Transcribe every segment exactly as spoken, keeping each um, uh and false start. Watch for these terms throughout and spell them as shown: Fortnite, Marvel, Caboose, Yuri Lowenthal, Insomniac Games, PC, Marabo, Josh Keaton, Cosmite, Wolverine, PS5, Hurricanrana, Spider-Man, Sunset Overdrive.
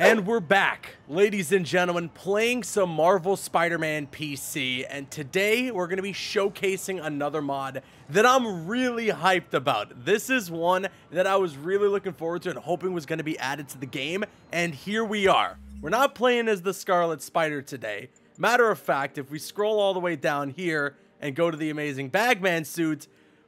And we're back, ladies and gentlemen, playing some Marvel Spider-Man P C, and today we're going to be showcasing another mod that I'm really hyped about. This is one that I was really looking forward to and hoping was going to be added to the game, and here we are. We're not playing as the Scarlet Spider today. Matter of fact, if we scroll all the way down here and go to the amazing Bagman suit,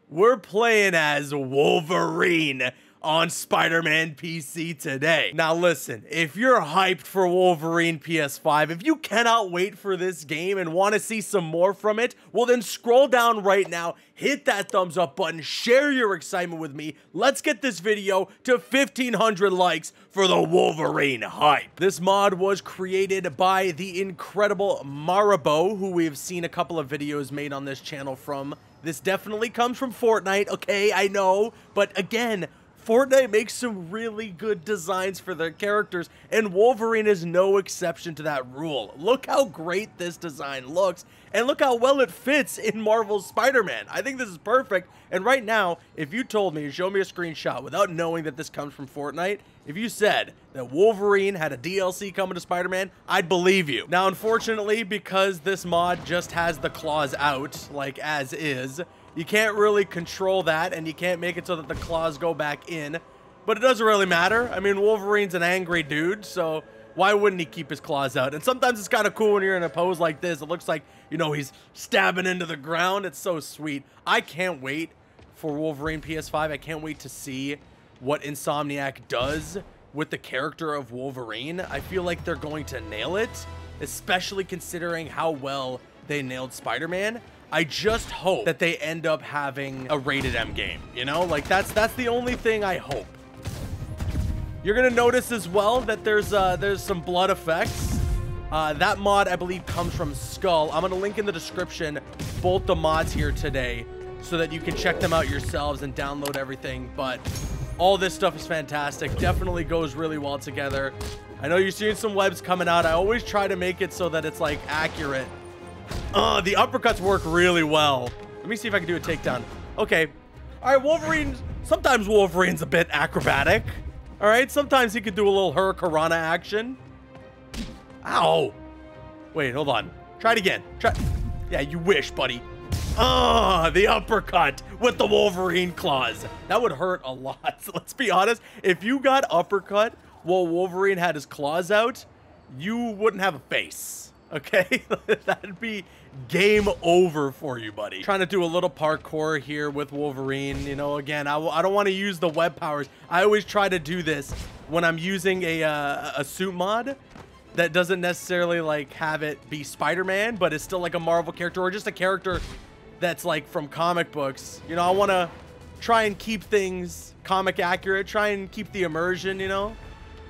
we're playing as Wolverine on Spider-Man P C today. Now listen, if you're hyped for Wolverine P S five, if you cannot wait for this game and want to see some more from it, well then scroll down right now, hit that thumbs up button, share your excitement with me. Let's get this video to fifteen hundred likes for the Wolverine hype. This mod was created by the incredible Marabo, who we have seen a couple of videos made on this channel from. This definitely comes from Fortnite, okay, I know, but again, Fortnite makes some really good designs for their characters, and Wolverine is no exception to that rule. Look how great this design looks, and look how well it fits in Marvel's Spider-Man. I think this is perfect, and right now, if you told me, show me a screenshot without knowing that this comes from Fortnite, if you said that Wolverine had a D L C coming to Spider-Man, I'd believe you. Now, unfortunately, because this mod just has the claws out, like as is, you can't really control that, and you can't make it so that the claws go back in. But it doesn't really matter. I mean, Wolverine's an angry dude, so why wouldn't he keep his claws out? And sometimes it's kind of cool when you're in a pose like this. It looks like, you know, he's stabbing into the ground. It's so sweet. I can't wait for Wolverine P S five. I can't wait to see what Insomniac does with the character of Wolverine. I feel like they're going to nail it, especially considering how well they nailed Spider-Man. I just hope that they end up having a rated M game, you know? Like, that's that's the only thing I hope. You're gonna notice as well that there's uh, there's some blood effects. Uh, that mod, I believe, comes from Skull. I'm gonna link in the description both the mods here today so that you can check them out yourselves and download everything, but all this stuff is fantastic. Definitely goes really well together. I know you're seeing some webs coming out. I always try to make it so that it's, like, accurate. Uh, the uppercuts work really well. Let me see if I can do a takedown. Okay. All right, Wolverine. Sometimes Wolverine's a bit acrobatic. All right, sometimes he could do a little Hurricanrana action. Ow. Wait, hold on. Try it again. Try. Yeah, you wish, buddy. Ah, uh, the uppercut with the Wolverine claws. That would hurt a lot. So let's be honest. If you got uppercut while Wolverine had his claws out, you wouldn't have a face. Okay, that'd be game over for you, buddy. Trying to do a little parkour here with Wolverine. You know, again, I, I don't want to use the web powers. I always try to do this when I'm using a, uh, a suit mod that doesn't necessarily, like, have it be Spider-Man, but it's still, like, a Marvel character or just a character that's, like, from comic books. You know, I want to try and keep things comic accurate, try and keep the immersion, you know?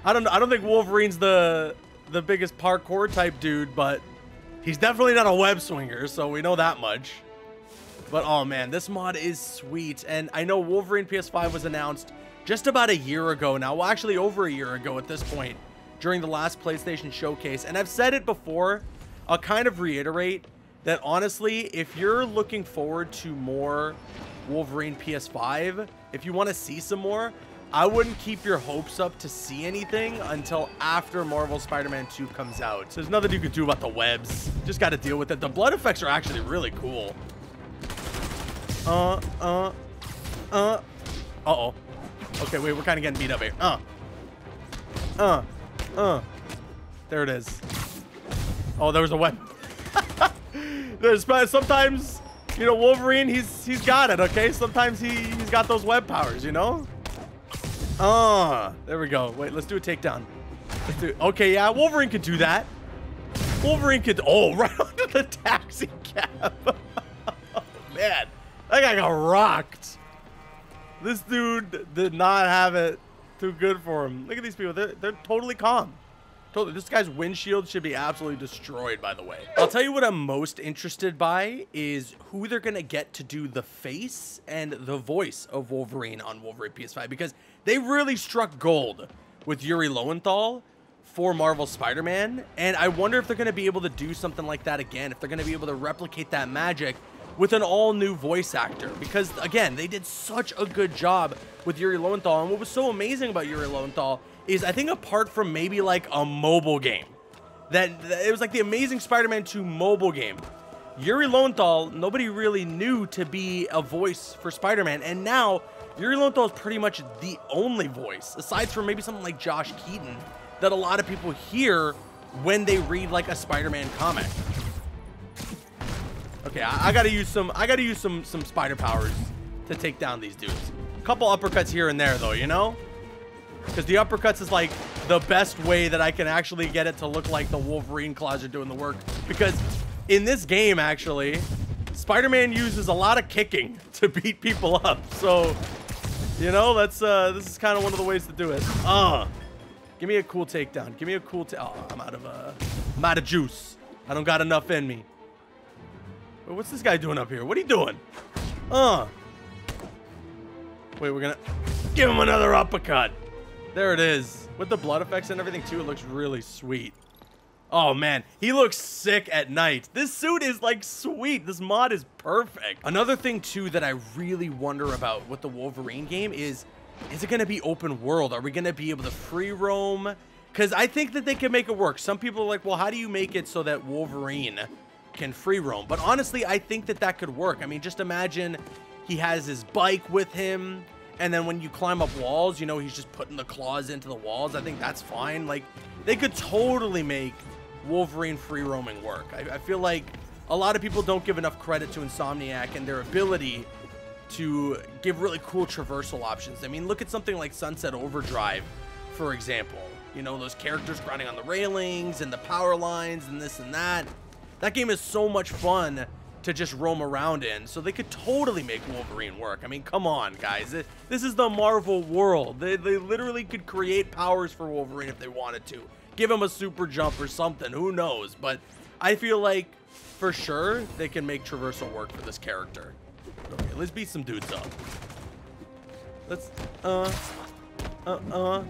I don't, I don't think Wolverine's the... the biggest parkour type dude, but he's definitely not a web swinger, so we know that much. But oh man, this mod is sweet. And I know Wolverine P S five was announced just about a year ago now, well actually over a year ago at this point, during the last PlayStation showcase, and I've said it before, I'll kind of reiterate that honestly, if you're looking forward to more Wolverine P S five, if you want to see some more, I wouldn't keep your hopes up to see anything until after Marvel Spider-Man two comes out. So there's nothing you can do about the webs. Just got to deal with it. The blood effects are actually really cool. Uh, uh, uh. Uh-oh. Okay, wait, we're kind of getting beat up here. Uh, uh, uh. There it is. Oh, there was a web. There's sometimes, you know, Wolverine, he's he's got it, okay? Sometimes he, he's got those web powers, you know? Ah, uh, there we go. Wait, let's do a takedown. Let's do okay, yeah, Wolverine could do that. Wolverine could... Oh, right under the taxi cab. Oh, man. That guy got rocked. This dude did not have it too good for him. Look at these people. They're, they're totally calm. Totally. This guy's windshield should be absolutely destroyed, by the way. I'll tell you what I'm most interested by is who they're going to get to do the face and the voice of Wolverine on Wolverine P S five, because they really struck gold with Yuri Lowenthal for Marvel Spider-Man, and I wonder if they're going to be able to do something like that again, if they're going to be able to replicate that magic with an all-new voice actor, because, again, they did such a good job with Yuri Lowenthal, and what was so amazing about Yuri Lowenthal is, I think apart from maybe like a mobile game, that, that it was like the Amazing Spider-Man two mobile game, Yuri Lowenthal, nobody really knew to be a voice for Spider-Man, and now Yuri Lowenthal is pretty much the only voice, aside from maybe someone like Josh Keaton, that a lot of people hear when they read like a Spider-Man comic. Okay, I, I gotta use some, I gotta use some, some spider powers to take down these dudes. A couple uppercuts here and there though, you know? Because the uppercuts is like the best way that I can actually get it to look like the Wolverine claws are doing the work. Because in this game, actually, Spider-Man uses a lot of kicking to beat people up. So, you know, that's, uh, this is kind of one of the ways to do it. Uh, give me a cool takedown. Give me a cool ta- Oh, I'm out of, uh, I'm out of juice. I don't got enough in me. Wait, what's this guy doing up here? What are you doing? Uh. Wait, we're gonna give him another uppercut. There it is. With the blood effects and everything too, it looks really sweet. Oh man, he looks sick at night. This suit is like sweet. This mod is perfect. Another thing too that I really wonder about with the Wolverine game is, is it gonna be open world? Are we gonna be able to free roam? Cause I think that they can make it work. Some people are like, well, how do you make it so that Wolverine can free roam? But honestly, I think that that could work. I mean, just imagine he has his bike with him. And then when you climb up walls, you know, he's just putting the claws into the walls. I think that's fine. Like, they could totally make Wolverine free roaming work. I, I feel like a lot of people don't give enough credit to Insomniac and their ability to give really cool traversal options. I mean, look at something like Sunset Overdrive, for example. You know, those characters grinding on the railings and the power lines and this and that. That game is so much fun to just roam around in, so they could totally make Wolverine work. I mean, come on, guys. It, this is the Marvel world. They, they literally could create powers for Wolverine if they wanted to. Give him a super jump or something. Who knows? But I feel like, for sure, they can make traversal work for this character. Okay, let's beat some dudes up. Let's, uh, uh, uh,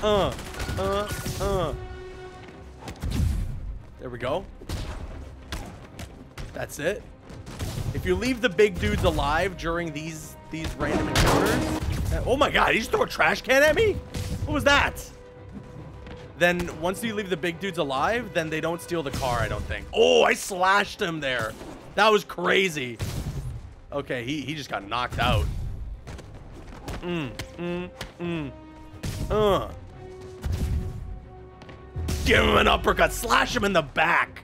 uh, uh, uh. There we go. That's it. If you leave the big dudes alive during these these random encounters, uh, oh my god, he just threw a trash can at me? What was that? Then once you leave the big dudes alive, then they don't steal the car, I don't think. Oh, I slashed him there. That was crazy. Okay, he, he just got knocked out. Mm, mm, mm. Uh. Give him an uppercut, slash him in the back.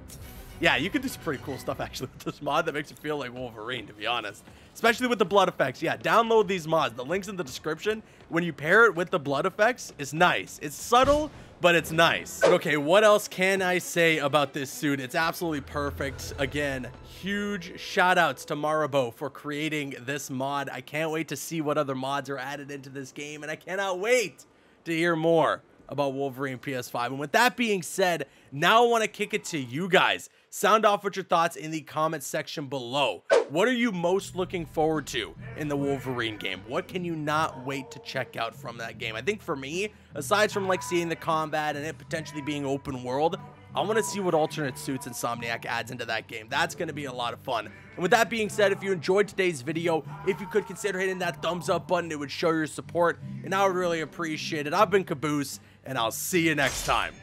Yeah, you could do some pretty cool stuff, actually, with this mod that makes you feel like Wolverine, to be honest. Especially with the blood effects. Yeah, download these mods. The link's in the description. When you pair it with the blood effects, it's nice. It's subtle, but it's nice. But okay, what else can I say about this suit? It's absolutely perfect. Again, huge shout-outs to Marabo for creating this mod. I can't wait to see what other mods are added into this game, and I cannot wait to hear more about Wolverine P S five. And with that being said, now I want to kick it to you guys. Sound off with your thoughts in the comment section below. What are you most looking forward to in the Wolverine game? What can you not wait to check out from that game? I think for me, aside from like seeing the combat and it potentially being open world, I want to see what alternate suits Insomniac adds into that game. That's going to be a lot of fun. And with that being said, if you enjoyed today's video, if you could consider hitting that thumbs up button, it would show your support and I would really appreciate it. I've been Caboose and I'll see you next time.